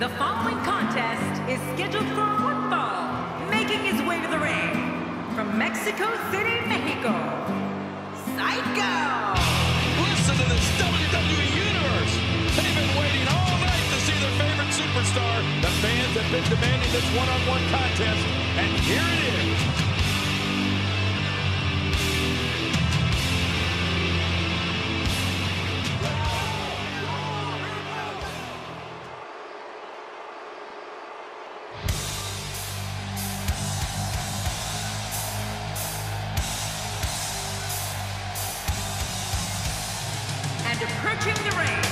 The following contest is scheduled for one fall, making his way to the ring from Mexico City, Mexico, Psycho. Listen to this WWE Universe. They've been waiting all night to see their favorite superstar. The fans have been demanding this one-on-one contest, and here it is. Approaching the ring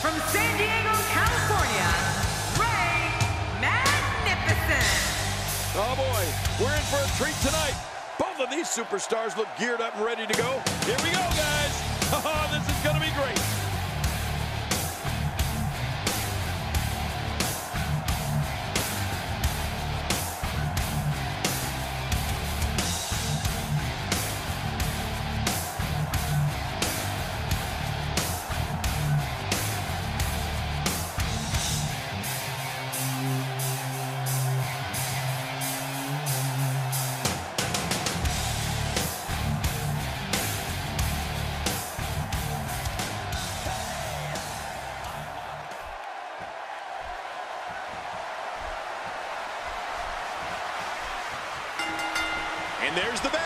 from San Diego, California, Rey Magnificent. Oh boy, we're in for a treat tonight. Both of these superstars look geared up and ready to go. Here we go, guys. Oh, this is gonna be great. And there's the bell.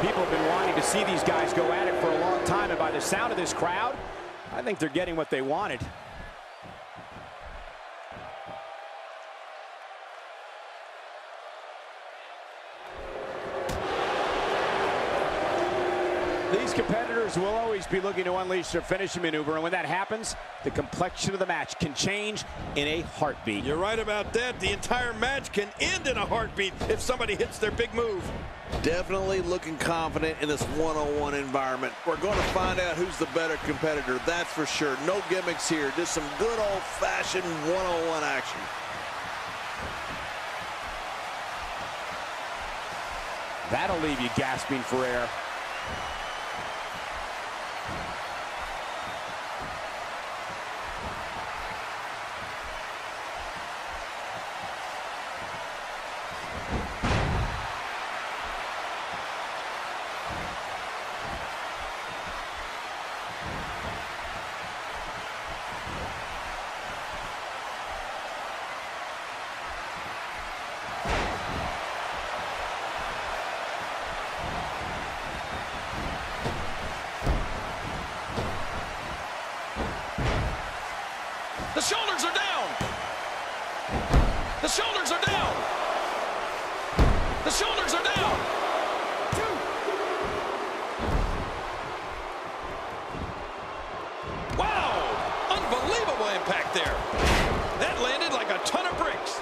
People have been wanting to see these guys go at it for a long time, and by the sound of this crowd, I think they're getting what they wanted. These competitors will always be looking to unleash their finishing maneuver, and when that happens, the complexion of the match can change in a heartbeat. You're right about that. The entire match can end in a heartbeat if somebody hits their big move. Definitely looking confident in this one-on-one environment. We're going to find out who's the better competitor, that's for sure. No gimmicks here, just some good old-fashioned one-on-one action. That'll leave you gasping for air. The shoulders are down. The shoulders are down. The shoulders are down. Two. Wow! Unbelievable impact there. That landed like a ton of bricks.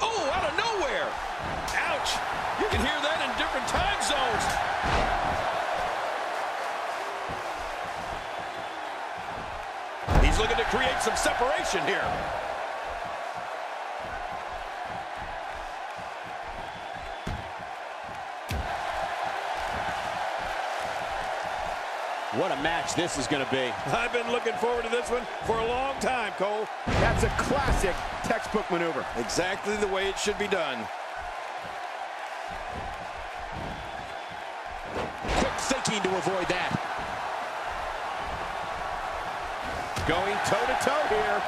Oh, out of nowhere. Ouch. You can hear that in different time zones. He's looking to create some separation here. What a match this is going to be. I've been looking forward to this one for a long time, Cole. That's a classic textbook maneuver. Exactly the way it should be done. Thinking to avoid that. Going toe-to-toe here.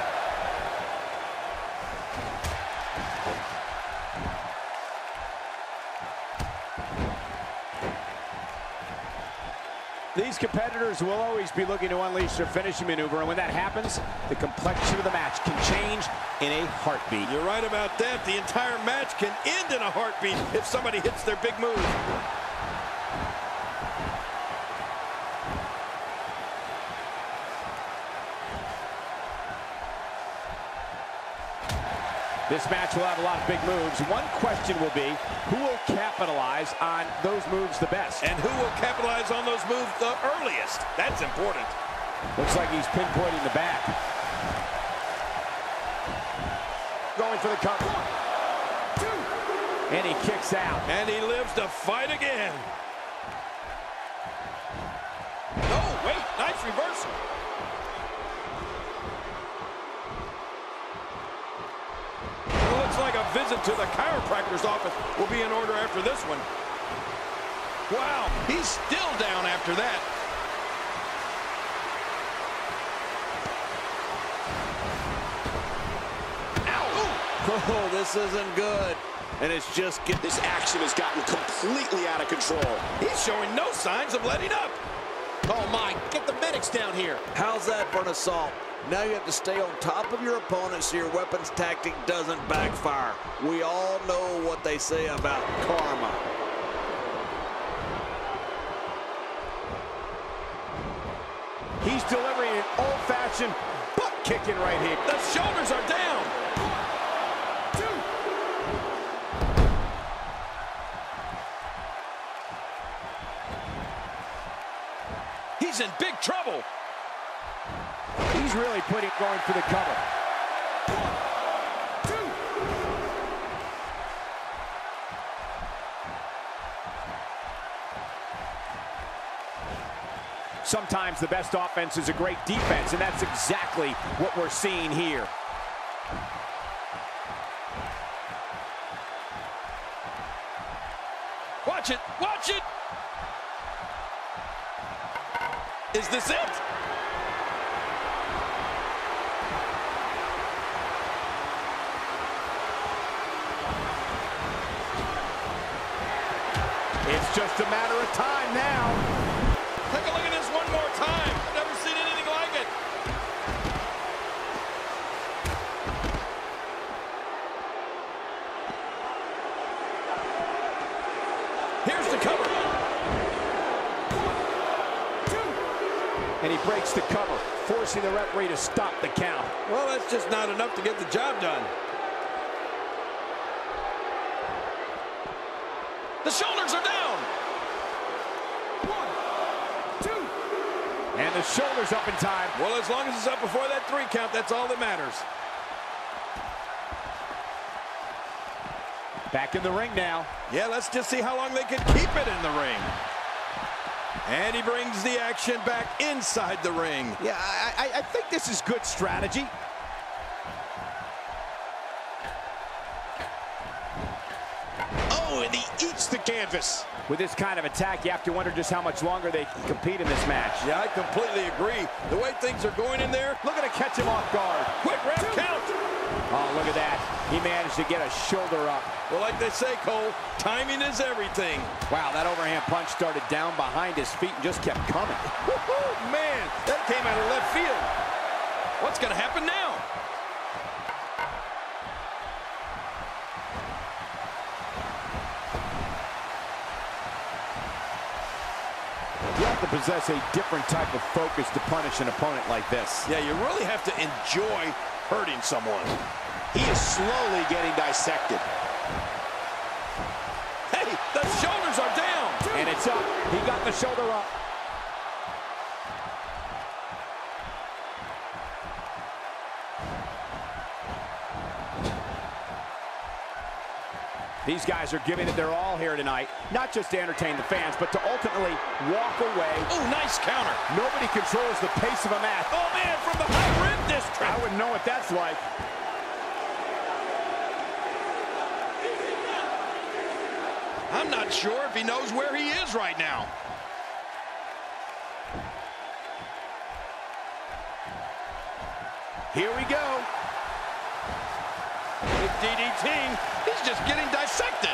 These competitors will always be looking to unleash their finishing maneuver, and when that happens, the complexion of the match can change in a heartbeat. You're right about that. The entire match can end in a heartbeat if somebody hits their big move. This match will have a lot of big moves. One question will be, who will capitalize on those moves the best? And who will capitalize on those moves the earliest? That's important. Looks like he's pinpointing the back. Going for the cover. 1, 2. And he kicks out. And he lives to fight again. Oh, wait, nice reversal. It looks like a visit to the chiropractor's office will be in order after this one. Wow, he's still down after that. Oh, this isn't good. And it's just getting... This action has gotten completely out of control. He's showing no signs of letting up. Oh, my. Get the medics down here. How's that for an assault? Now you have to stay on top of your opponent so your weapons tactic doesn't backfire. We all know what they say about karma. He's delivering an old-fashioned butt-kicking right here. The shoulders are down. He's in big trouble. He's really putting it going for the cover. 1, 2. Sometimes the best offense is a great defense, and that's exactly what we're seeing here. Watch it, watch it. Is this it? It's just a matter of time now. Take a look at this one more time. I've never seen anything like it. Here's the cover. And he breaks the cover, forcing the referee to stop the count. Well, that's just not enough to get the job done. The shoulders are down. 1, 2. And the shoulders up in time. Well, as long as it's up before that 3 count, that's all that matters. Back in the ring now. Yeah, let's just see how long they can keep it in the ring. And he brings the action back inside the ring. Yeah, I think this is good strategy. Oh, and he eats the canvas. With this kind of attack, you have to wonder just how much longer they can compete in this match. Yeah, I completely agree. The way things are going in there, look at it catch him off guard. Quick ref count. Oh, look at that. He managed to get a shoulder up. Well, like they say, Cole, timing is everything. Wow, that overhand punch started down behind his feet and just kept coming. Woo-hoo, man, that came out of left field. What's going to happen now? You have to possess a different type of focus to punish an opponent like this. Yeah, you really have to enjoy hurting someone. He is slowly getting dissected. Hey, the shoulders are down. And it's up. He got the shoulder up. These guys are giving it their all here tonight, not just to entertain the fans, but to ultimately walk away. Oh, nice counter. Nobody controls the pace of a match. Oh, man, from the high rim district. I wouldn't know what that's like. I'm not sure if he knows where he is right now. Here we go. Big DDT. He's just getting dissected.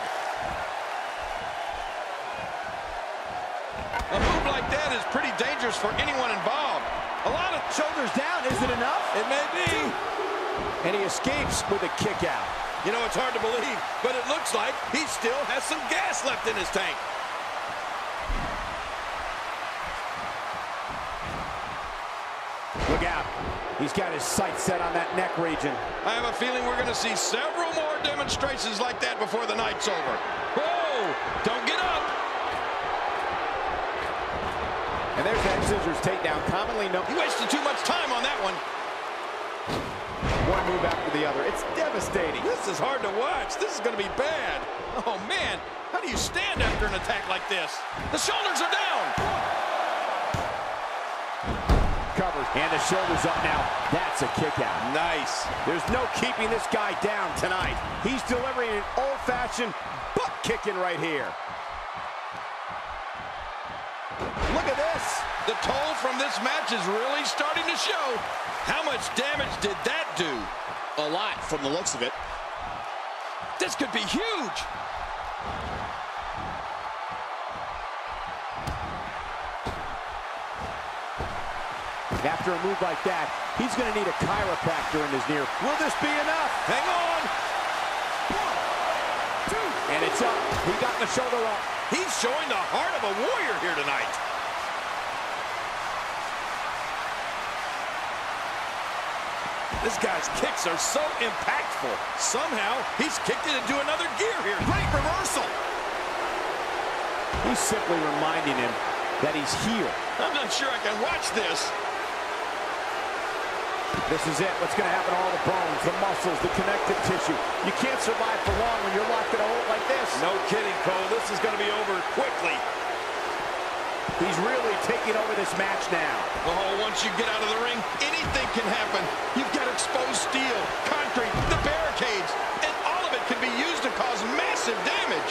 A move like that is pretty dangerous for anyone involved. A lot of shoulders down. Is it enough? It may be. And he escapes with a kick out. You know, it's hard to believe, but it looks like he still has some gas left in his tank. Look out. He's got his sights set on that neck region. I have a feeling we're going to see several more demonstrations like that before the night's over. Whoa! Don't get up! And there's that scissors takedown, commonly known. He wasted too much time on that one. One move after the other. It's devastating. This is hard to watch. This is going to be bad. Oh, man. How do you stand after an attack like this? The shoulders are down. Covered. And the shoulders up now. That's a kick out. Nice. There's no keeping this guy down tonight. He's delivering an old-fashioned butt kicking right here. Look at this. The toll from this match is really starting to show. How much damage did that do? A lot from the looks of it. This could be huge. After a move like that, he's going to need a chiropractor in his ear. Will this be enough? Hang on. One, two. And it's up. He got the shoulder up. He's showing the heart of a warrior here tonight. This guy's kicks are so impactful. Somehow, he's kicked it into another gear here. Great reversal. He's simply reminding him that he's here. I'm not sure I can watch this. This is it. What's going to happen to all the bones, the muscles, the connective tissue? You can't survive for long when you're locked in a hole like this. No kidding, Cole. This is going to be over quickly. He's really taking over this match now. Oh, once you get out of the ring, anything can happen. You've got exposed steel, concrete, the barricades, and all of it can be used to cause massive damage.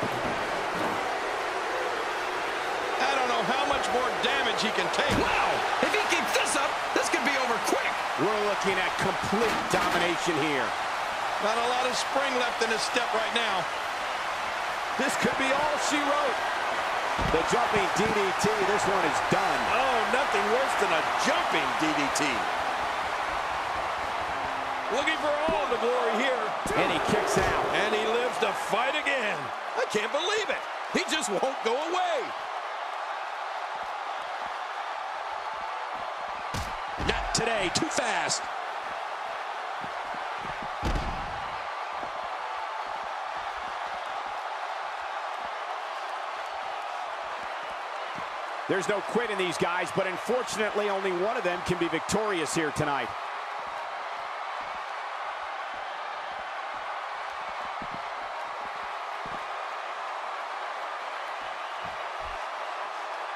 I don't know how much more damage he can take. Wow! If he keeps this up, this could be over quick. We're looking at complete domination here. Not a lot of spring left in his step right now. This could be all she wrote. The jumping DDT, this one is done. Oh, nothing worse than a jumping DDT. Looking for all the glory here. And he kicks out. And he lives to fight again. I can't believe it. He just won't go away. Not today, too fast. There's no quit in these guys, but unfortunately only one of them can be victorious here tonight.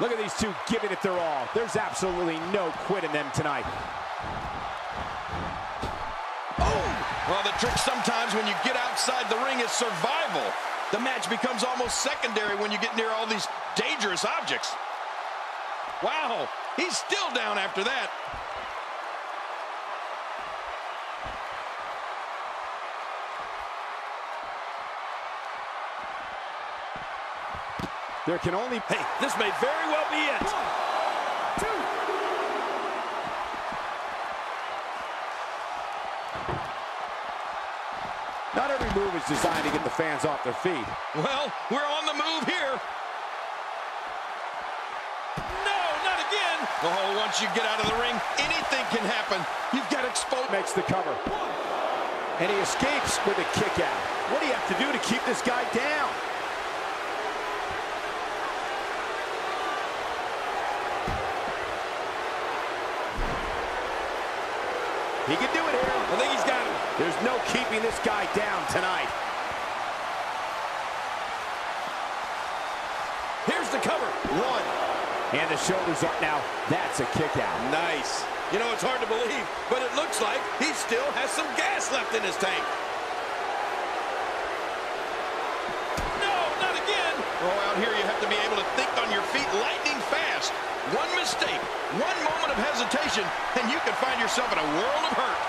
Look at these two giving it their all. There's absolutely no quit in them tonight. Oh, well, the trick sometimes when you get outside the ring is survival. The match becomes almost secondary when you get near all these dangerous objects. Wow, he's still down after that. There can only... Hey, this may very well be it. One, two. Not every move is designed to get the fans off their feet. Well, we're on the move here. Oh, once you get out of the ring, anything can happen. You've got exposed. Makes the cover. And he escapes with a kick out. What do you have to do to keep this guy down? He can do it here. I think he's got him. There's no keeping this guy down tonight. Here's the cover. One. And the shoulders up now. That's a kick out. Nice. You know, it's hard to believe, but it looks like he still has some gas left in his tank. No, not again. Oh, out here you have to be able to think on your feet lightning fast. One mistake, one moment of hesitation, and you can find yourself in a world of hurt.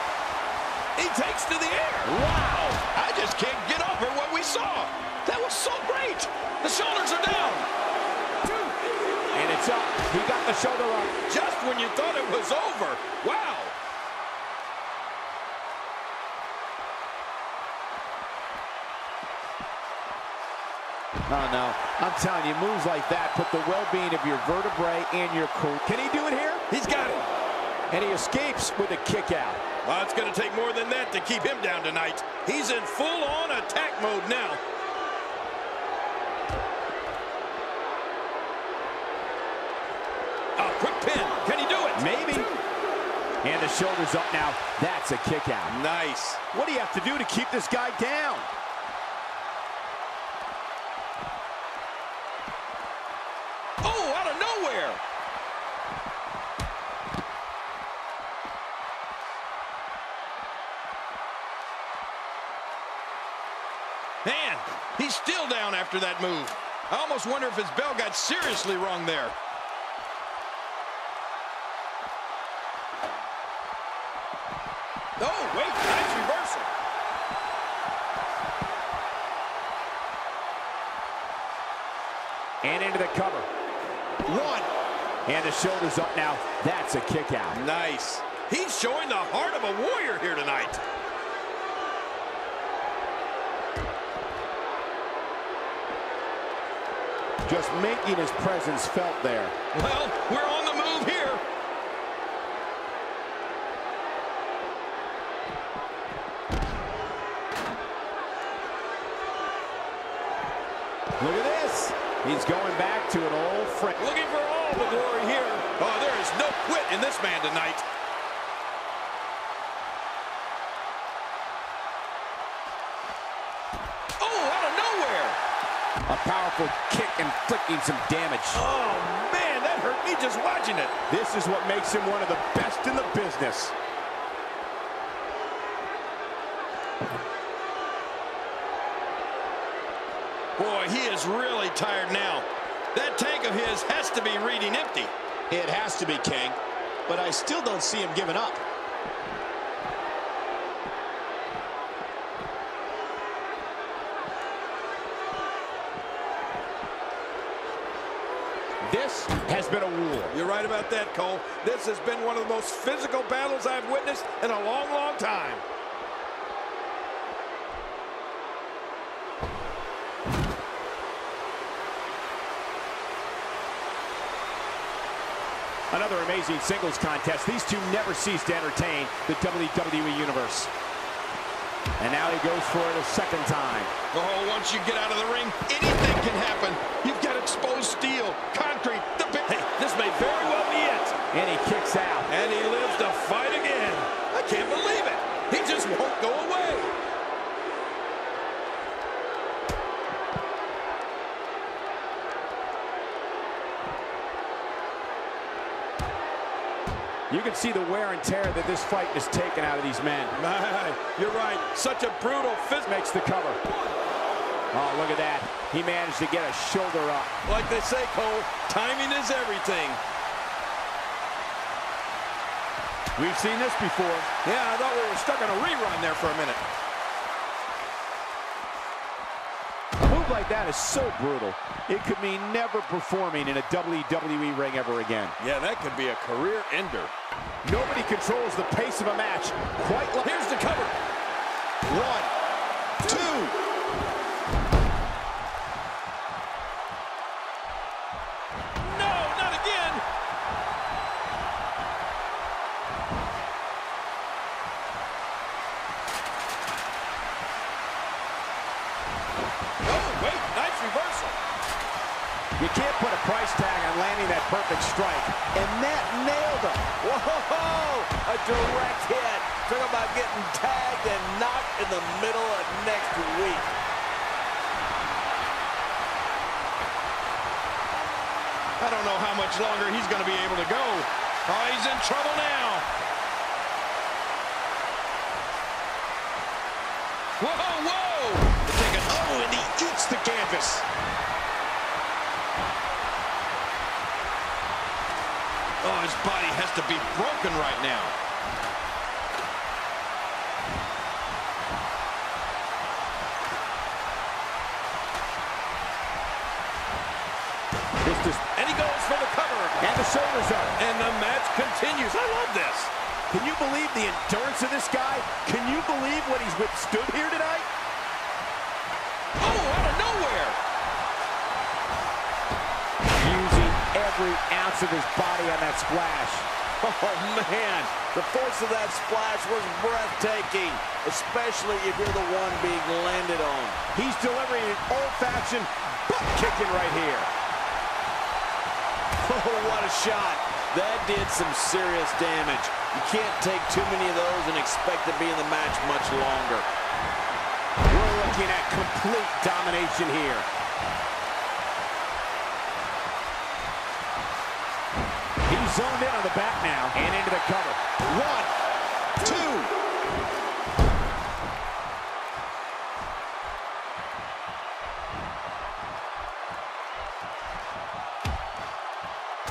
He takes to the air. Wow. I just can't get over what we saw. That was so great. The shoulders are down. And it's up. He got the shoulder up. Just when you thought it was over. Wow. Oh, no. I'm telling you, moves like that put the well-being of your vertebrae and your core. Can he do it here? He's got it. And he escapes with a kick out. Well, it's going to take more than that to keep him down tonight. He's in full-on attack mode now. the shoulders up now. That's a kick out. Nice. What do you have to do to keep this guy down? Oh, out of nowhere. Man, he's still down after that move. I almost wonder if his bell got seriously wrong there. Oh, wait, nice reversal. And into the cover. One. And the shoulders up now. That's a kick out. Nice. He's showing the heart of a warrior here tonight. Just making his presence felt there. Well, we're on the move here. Look at this. He's going back to an old friend. Looking for all the glory here. Oh, there is no quit in this man tonight. A powerful kick inflicting some damage. Oh, man, that hurt me just watching it. This is what makes him one of the best in the business. Boy, he is really tired now. That tank of his has to be reading empty. It has to be, King, but I still don't see him giving up. This has been a war. You're right about that, Cole. This has been one of the most physical battles I've witnessed in a long, long time. Another amazing singles contest. These two never cease to entertain the WWE Universe. And now he goes for it a second time. Oh, once you get out of the ring, anything can happen. You've got exposed steel, concrete, the big... Hey, this may very well be it. And he kicks out. And he lives to fight again. I can't believe it. He just won't go away. You can see the wear and tear that this fight has taken out of these men. You're right. Such a brutal fist makes the cover. Oh, look at that. He managed to get a shoulder up. Like they say, Cole, timing is everything. We've seen this before. Yeah, I thought we were stuck on a rerun there for a minute. A move like that is so brutal. It could mean never performing in a WWE ring ever again. Yeah, that could be a career ender. Nobody controls the pace of a match quite like... Here's the cover. 1, 2. No, not again. Oh, wait, nice reversal. You can't put a price tag on landing that perfect strike. And that nailed him. Whoa! A direct hit. Talk about getting tagged and knocked in the middle of next week. I don't know how much longer he's going to be able to go. Oh, he's in trouble now. Whoa, whoa! Oh, and he eats the canvas. Oh, his body has to be broken right now. And he goes for the cover. And the shoulders up. And the match continues. I love this. Can you believe the endurance of this guy? Can you believe what he's withstood here tonight? Oh, out of nowhere. Every ounce of his body on that splash. Oh, man. The force of that splash was breathtaking, especially if you're the one being landed on. He's delivering an old-fashioned butt-kicking right here. Oh, what a shot. That did some serious damage. You can't take too many of those and expect to be in the match much longer. We're looking at complete domination here. He's zoned in on the back now and into the cover. 1, 2.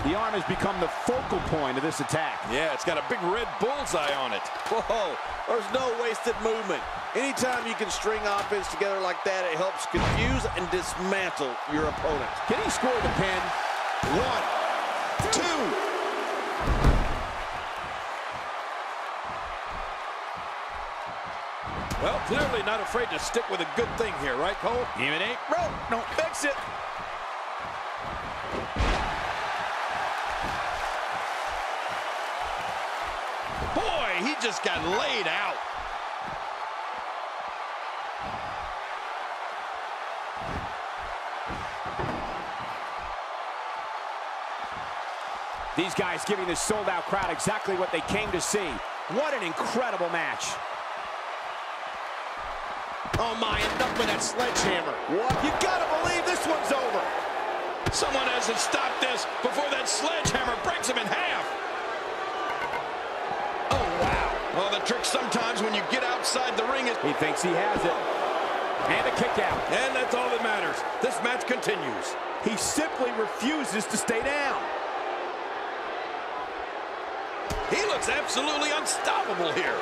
The arm has become the focal point of this attack. Yeah, it's got a big red bullseye on it. Whoa, there's no wasted movement. Anytime you can string offense together like that, it helps confuse and dismantle your opponent. Can he score the pin? 1, 2. Well, clearly not afraid to stick with a good thing here, right, Cole? Even eight. Bro, don't fix it. He just got laid out. These guys giving this sold-out crowd exactly what they came to see. What an incredible match. Oh my, enough with that sledgehammer. What? You gotta believe this one's over. Someone has to stop this before that sledgehammer breaks him in half. Well, the trick sometimes when you get outside the ring is... He thinks he has it. And a kick out. And that's all that matters. This match continues. He simply refuses to stay down. He looks absolutely unstoppable here.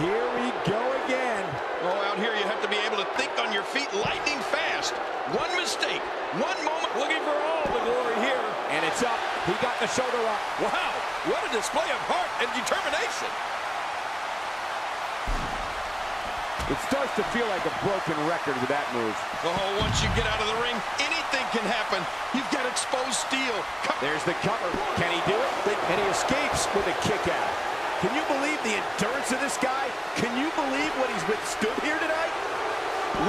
Here we go again. Oh, out here you have to be able to think on your feet lightning fast. One mistake, one moment, looking for all the glory here. And it's up. He got the shoulder up. Wow, what a display of heart and determination. It starts to feel like a broken record with that move. Oh, once you get out of the ring, anything can happen. You've got exposed steel. There's the cover. Can he do it? And he escapes with a kick out. Can you believe the endurance of this guy? Can you believe what he's withstood here tonight? 1.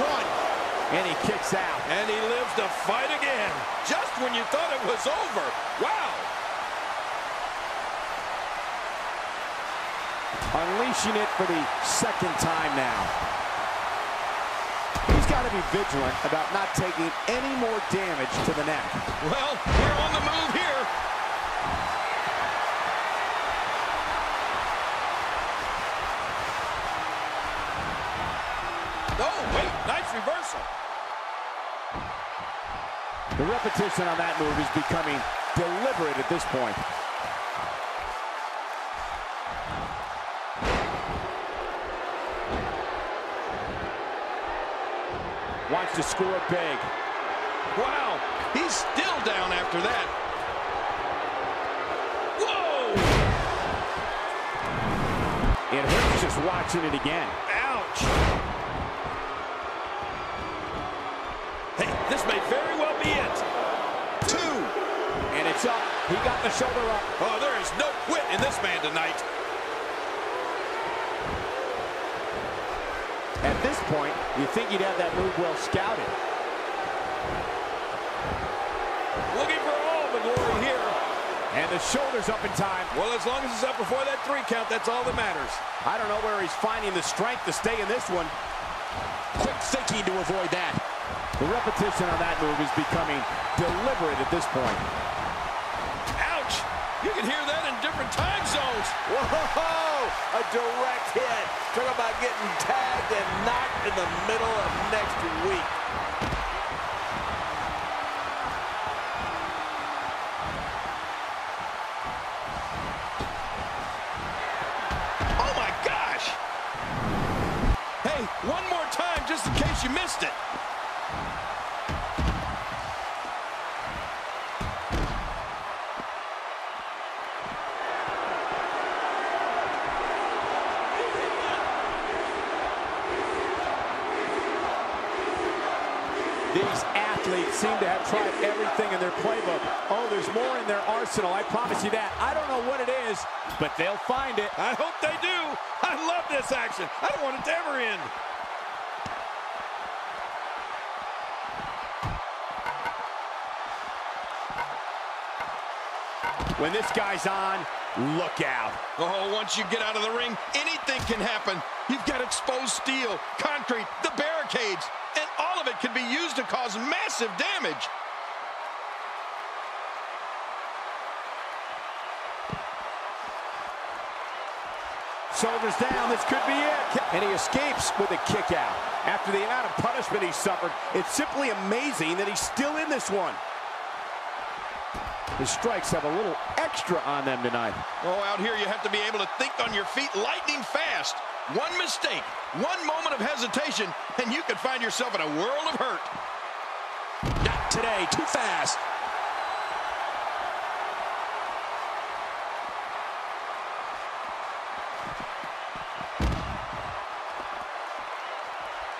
And he kicks out. And he lives to fight again. Just when you thought it was over. Wow. Unleashing it for the second time now. He's got to be vigilant about not taking any more damage to the neck. Well, we're on the move here. Oh, wait, nice reversal. The repetition on that move is becoming deliberate at this point. Wants to score big. Wow, he's still down after that. Whoa! It hurts just watching it again. Ouch! Hey, this may very well be it. 2. And it's up. He got the shoulder up. Oh, there is no quit in this man tonight. At this point, you think he'd have that move well scouted. Looking for all the glory here. And the shoulder's up in time. Well, as long as it's up before that 3 count, that's all that matters. I don't know where he's finding the strength to stay in this one. Quick thinking to avoid that. The repetition on that move is becoming deliberate at this point. Ouch! You can hear that in different time zones. Whoa! A direct hit. Talk about getting tagged and knocked in the middle of next week. Oh my gosh! Hey, one more time just in case you missed it. These athletes seem to have tried everything in their playbook, only there's more in their arsenal. I promise you that. I don't know what it is, but they'll find it. I hope they do. I love this action. I don't want it to ever end. When this guy's on, look out. Oh, once you get out of the ring, anything can happen. You've got exposed steel, concrete, the barricades, and all of it can be used to cause massive damage. Shoulders down, this could be it. And he escapes with a kick out. After the amount of punishment he suffered, it's simply amazing that he's still in this one. The strikes have a little extra on them tonight. Oh, out here you have to be able to think on your feet lightning fast. One mistake, one moment of hesitation, and you could find yourself in a world of hurt. Not today, too fast.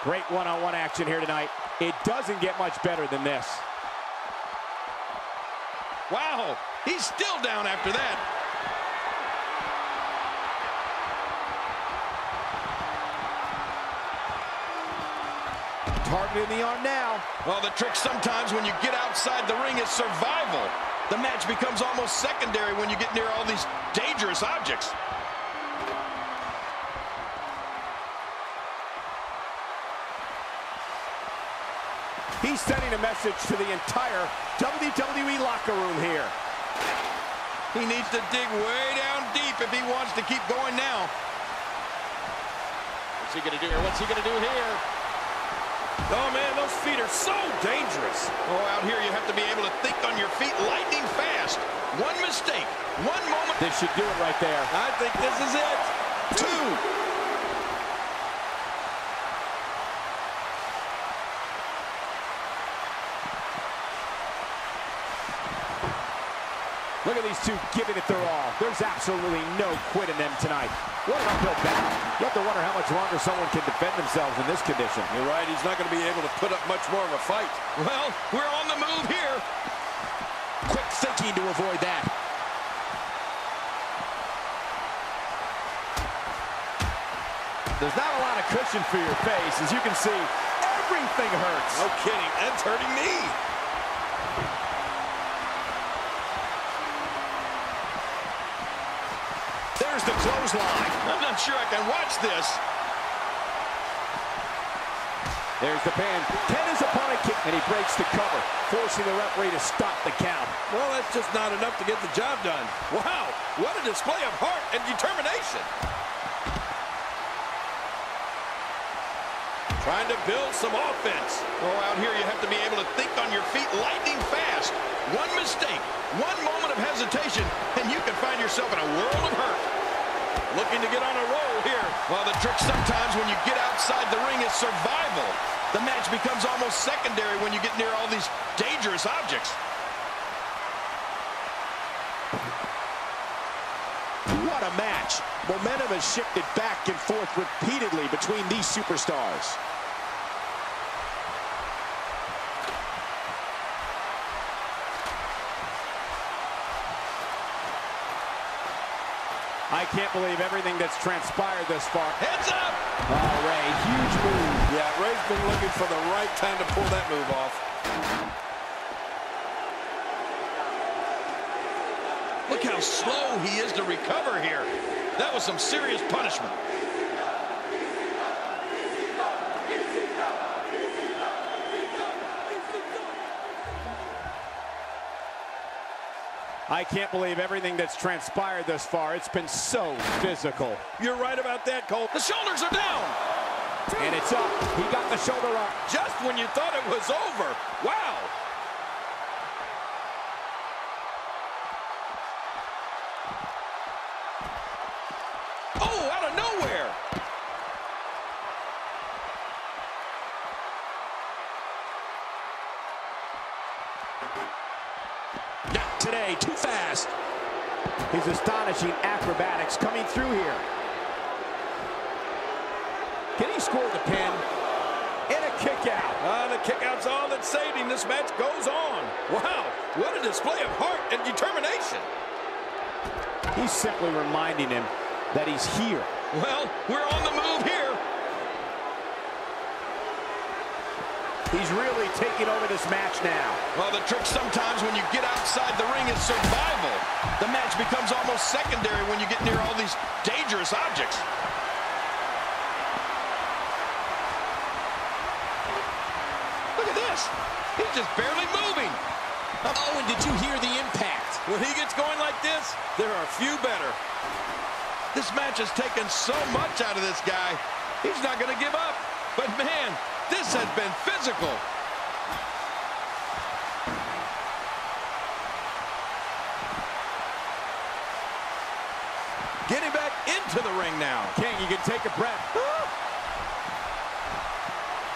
Great one-on-one action here tonight. It doesn't get much better than this. Wow, he's still down after that. Target in the arm now. Well, the trick sometimes when you get outside the ring is survival. The match becomes almost secondary when you get near all these dangerous objects. He's sending a message to the entire WWE locker room here. He needs to dig way down deep if he wants to keep going now. What's he gonna do here? What's he gonna do here? Oh man, those feet are so dangerous. Oh, out here you have to be able to think on your feet lightning fast. One mistake, one moment. They should do it right there. I think this is it. Two. Look at these two giving it their all. There's absolutely no quit in them tonight. What an uphill battle. You have to wonder how much longer someone can defend themselves in this condition. You're right, he's not going to be able to put up much more of a fight. Well, we're on the move here. Quick thinking to avoid that. There's not a lot of cushion for your face. As you can see, everything hurts. No kidding, that's hurting me. There's the clothesline. I'm not sure I can watch this. There's the pin. Ten is upon a kick, and he breaks the cover, forcing the referee to stop the count. Well, that's just not enough to get the job done. Wow, what a display of heart and determination. Trying to build some offense. Oh, out here you have to be able to think on your feet lightning fast. One mistake, one moment of hesitation, and you can find yourself in a world of hurt. Looking to get on a roll here. Well, the trick sometimes when you get outside the ring is survival. The match becomes almost secondary when you get near all these dangerous objects. What a match. Momentum has shifted back and forth repeatedly between these superstars. I can't believe everything that's transpired this far. Heads up! Oh, Ray, huge move. Yeah, Ray's been looking for the right time to pull that move off. Look how slow he is to recover here. That was some serious punishment. I can't believe everything that's transpired thus far. It's been so physical. You're right about that, Cole. The shoulders are down. And it's up. He got the shoulder up. Just when you thought it was over. Wow. Oh, out of nowhere. Not today, too fast. His astonishing acrobatics coming through here. Can he score the pin? And a kick out. The kick out's all that's saving. This match goes on. Wow, what a display of heart and determination. He's simply reminding him that he's here. Well, we're on the move here. He's really taking over this match now. Well, the trick sometimes when you get outside the ring is survival. The match becomes almost secondary when you get near all these dangerous objects. Look at this. He's just barely moving. Oh, and did you hear the impact? When he gets going like this, there are few better. This match has taken so much out of this guy. He's not going to give up. But, man, this has been physical. Getting back into the ring now. King, you can take a breath.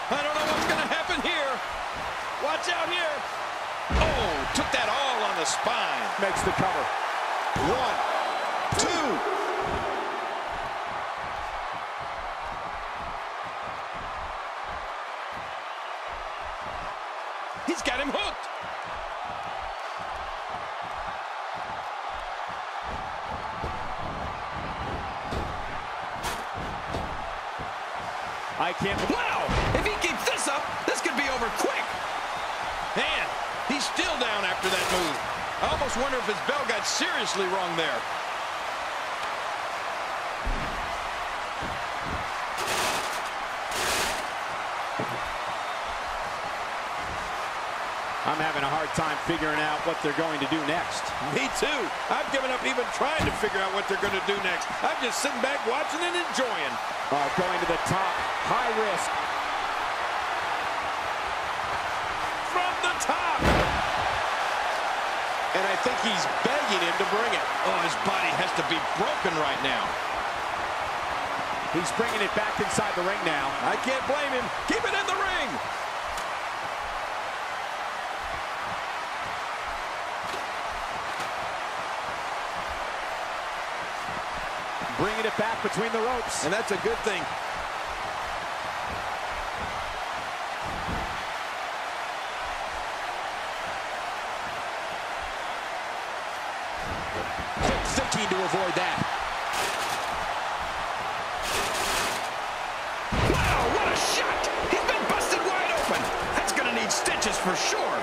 I don't know what's going to happen here. Watch out here. Oh, took that all on the spine. Makes the cover. 1, 2. He's got him hooked. I can't. Wow! If he keeps this up, this could be over quick. Man, he's still down after that move. I almost wonder if his bell got seriously wrong there. I'm having a hard time figuring out what they're going to do next. Me too. I've given up even trying to figure out what they're going to do next. I'm just sitting back watching and enjoying. Going to the top. High risk. From the top. And I think he's begging him to bring it. Oh, his body has to be broken right now. He's bringing it back inside the ring now. I can't blame him. Keep it in the ring. Bringing it back between the ropes. And that's a good thing. Quick thinking to avoid that. Wow, what a shot! He's been busted wide open. That's going to need stitches for sure.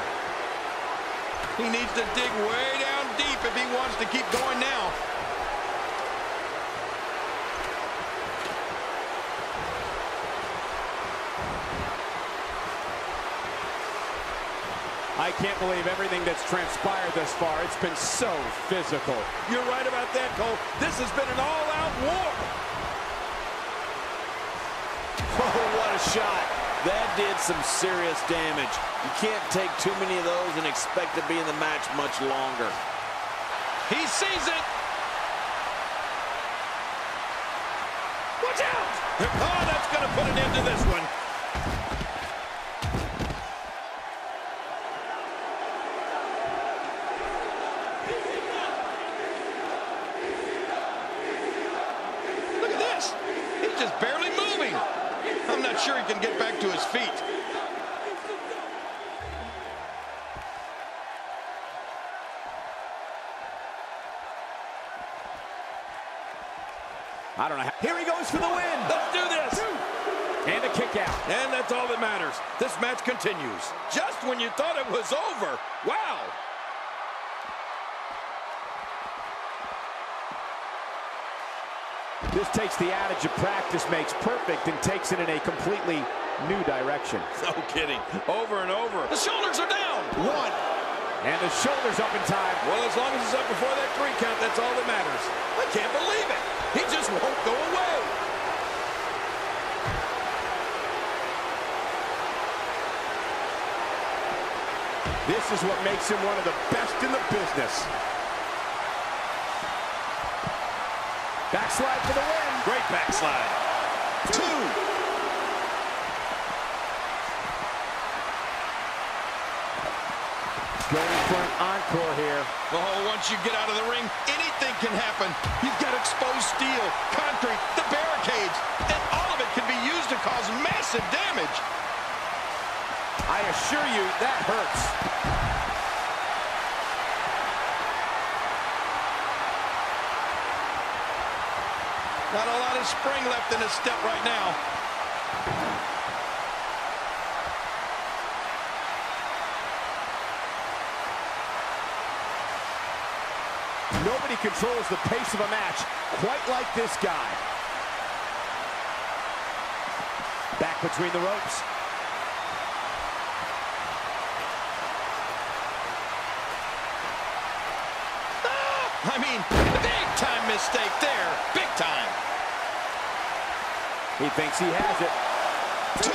He needs to dig way down deep if he wants to keep going now. I can't believe everything that's transpired thus far. It's been so physical. You're right about that, Cole. This has been an all-out war. Oh, what a shot. That did some serious damage. You can't take too many of those and expect to be in the match much longer. He sees it. Watch out. Oh, that's going to put an end to this one. Sure he can get back to his feet. I don't know. Here he goes for the win. Let's do this. And a kick out. And that's all that matters. This match continues. Just when you thought it was over. Wow. This takes the adage of practice makes perfect and takes it in a completely new direction. No kidding. Over and over. The shoulders are down. 1. And the shoulders up in time. Well, as long as it's up before that 3 count, that's all that matters. I can't believe it. He just won't go away. This is what makes him one of the best in the business. Backslide for the win. Great backslide. 2. Going for an encore here. Oh, once you get out of the ring, anything can happen. You've got exposed steel, concrete, the barricades, and all of it can be used to cause massive damage. I assure you that hurts. Not a lot of spring left in his step right now. Nobody controls the pace of a match quite like this guy. Back between the ropes. I mean, big time mistake there. Big time. He thinks he has it. Two.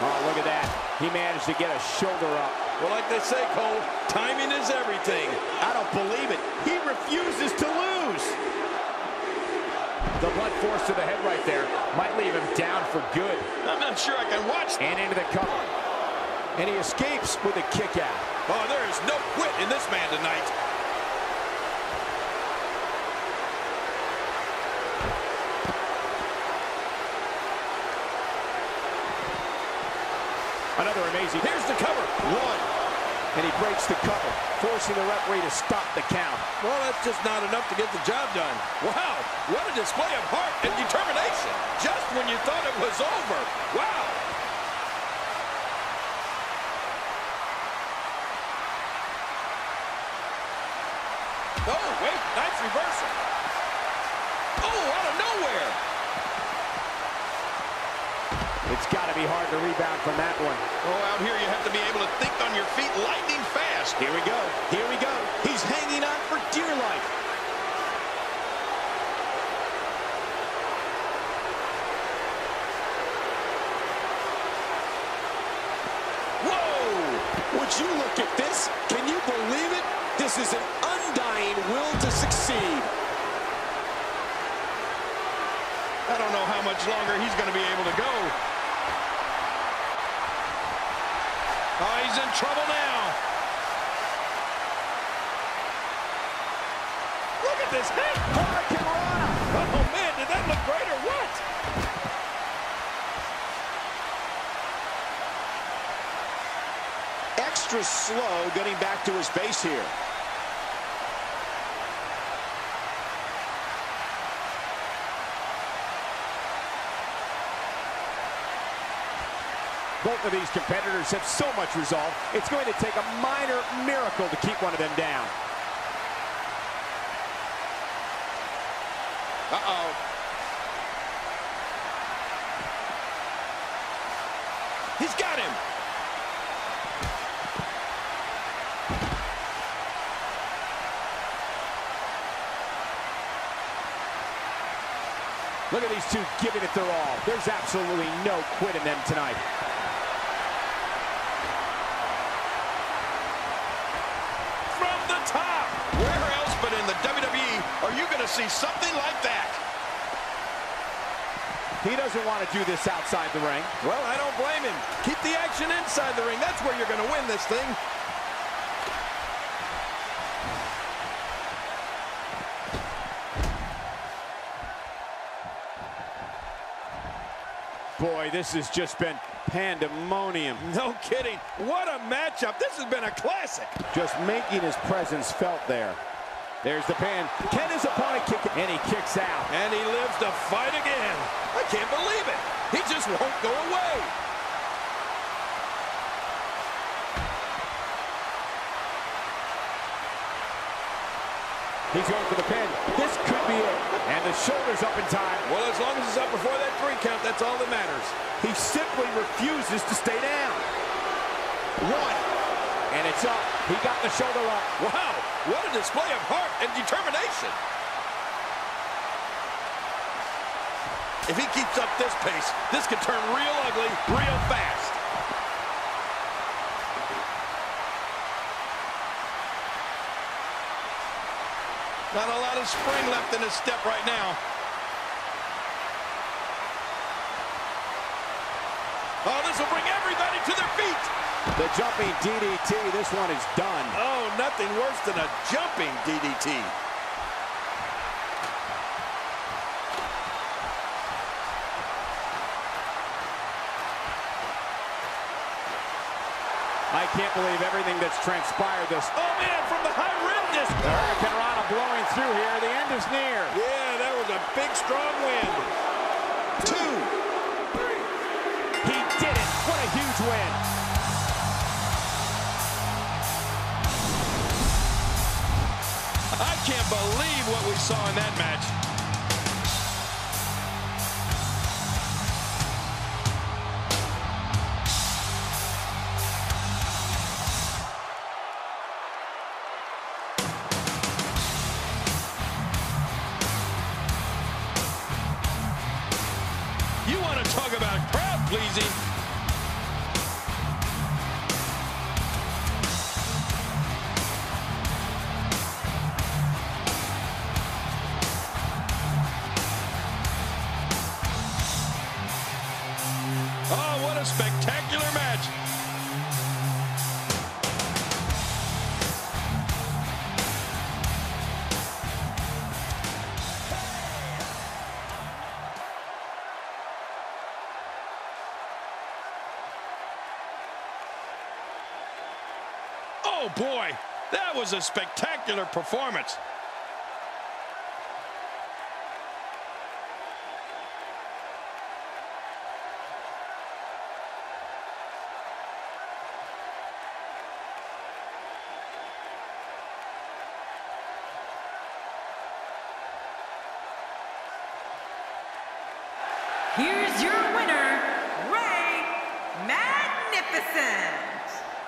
Oh, look at that. He managed to get a shoulder up. Well, like they say, Cole, timing is everything. I don't believe it. He refuses to lose. The blunt force to the head right there might leave him down for good. I'm not sure I can watch. And into the cover. And he escapes with a kick out. Oh, there is no quit in this man tonight. Another amazing. Here's the cover. One. And he breaks the cover, forcing the referee to stop the count. Well, that's just not enough to get the job done. Wow. What a display of heart and determination. Just when you thought it was over. Wow. Oh, wait. Nice reversal. Oh, out of nowhere. It's got to be hard to rebound from that one. Oh, out here you have to be able to think on your feet lightning fast. Here we go. Here we go. He's hanging on for dear life. Whoa! Would you look at this? Can you believe it? This is an undying will to succeed. I don't know how much longer he's going to be able to go. Oh, he's in trouble now. Look at this hit. Oh, man, did that look great or what? Extra slow getting back to his base here. Both of these competitors have so much resolve, it's going to take a minor miracle to keep one of them down. Uh-oh. He's got him. Look at these two giving it their all. There's absolutely no quit in them tonight. See something like that. He doesn't want to do this outside the ring. Well, I don't blame him. Keep the action inside the ring. That's where you're going to win this thing. Boy, this has just been pandemonium. No kidding. What a matchup. This has been a classic. Just making his presence felt there. There's the pin. Can his opponent kick it? And he kicks out. And he lives to fight again. I can't believe it. He just won't go away. He's going for the pin. This could be it. And the shoulder's up in time. Well, as long as it's up before that 3 count, that's all that matters. He simply refuses to stay down. One. And it's up. He got the shoulder up. Wow, what a display of heart and determination. If he keeps up this pace, this could turn real ugly real fast. Not a lot of spring left in his step right now. Oh, this will bring everybody to their feet. The jumping DDT, this one is done. Oh, nothing worse than a jumping DDT. I can't believe everything that's transpired this. Oh, man, from the high rim this. The Hurricane Rana blowing through here. The end is near. Yeah, that was a big, strong win. 2, 3. He did it. What a huge win. I can't believe what we saw in that match. You want to talk about crowd pleasing? Spectacular match. Oh boy, that was a spectacular performance. Here's your winner, Ray Magnificent.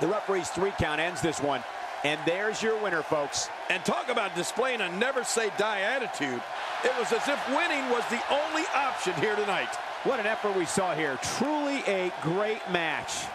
The referee's 3 count ends this one. And there's your winner, folks. And talk about displaying a never-say-die attitude. It was as if winning was the only option here tonight. What an effort we saw here. Truly a great match.